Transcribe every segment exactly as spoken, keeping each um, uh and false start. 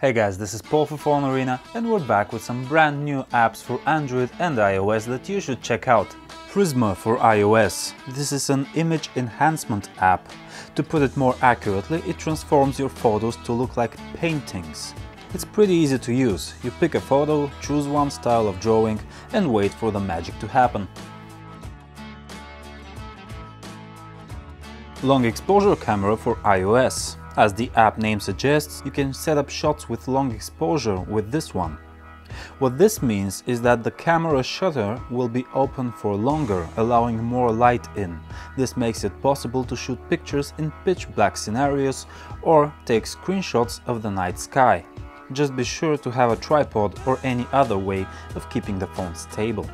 Hey guys, this is Paul for Phone Arena, and we're back with some brand new apps for Android and iOS that you should check out. Prisma for iOS. This is an image enhancement app. To put it more accurately, it transforms your photos to look like paintings. It's pretty easy to use. You pick a photo, choose one style of drawing, and wait for the magic to happen. Long exposure camera for iOS. As the app name suggests, you can set up shots with long exposure with this one. What this means is that the camera shutter will be open for longer, allowing more light in. This makes it possible to shoot pictures in pitch black scenarios or take screenshots of the night sky. Just be sure to have a tripod or any other way of keeping the phone stable.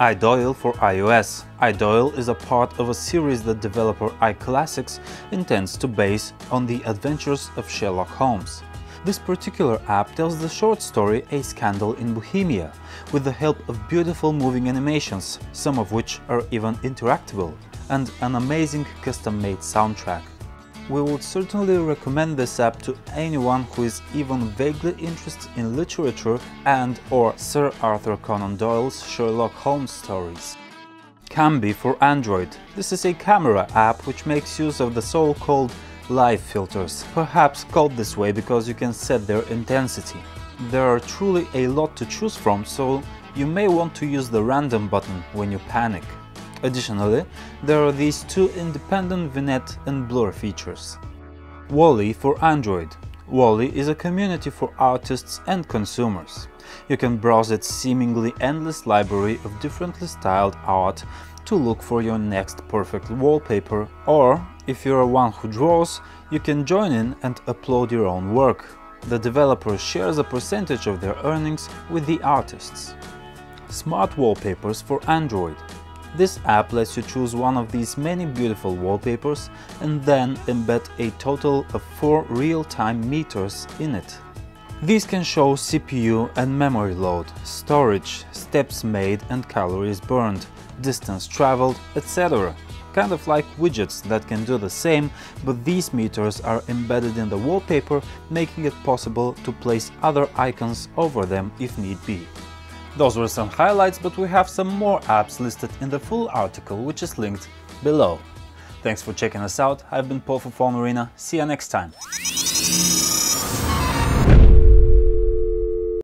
iDoyle for iOS. iDoyle is a part of a series that developer iClassics intends to base on the adventures of Sherlock Holmes. This particular app tells the short story A Scandal in Bohemia, with the help of beautiful moving animations, some of which are even interactable, and an amazing custom-made soundtrack. We would certainly recommend this app to anyone who is even vaguely interested in literature and or Sir Arthur Conan Doyle's Sherlock Holmes stories. Cambi for Android. This is a camera app which makes use of the so-called live filters, perhaps called this way because you can set their intensity. There are truly a lot to choose from, so you may want to use the random button when you panic. Additionally, there are these two independent vignette and blur features. Walli for Android. Walli is a community for artists and consumers. You can browse its seemingly endless library of differently styled art to look for your next perfect wallpaper, or, if you're one who draws, you can join in and upload your own work. The developer shares a percentage of their earnings with the artists. Smart Wallpapers for Android. This app lets you choose one of these many beautiful wallpapers and then embed a total of four real-time meters in it. These can show C P U and memory load, storage, steps made and calories burned, distance traveled, et cetera. Kind of like widgets that can do the same, but these meters are embedded in the wallpaper, making it possible to place other icons over them if need be. Those were some highlights, but we have some more apps listed in the full article, which is linked below. Thanks for checking us out. I've been Paul for Phone Arena. See you next time.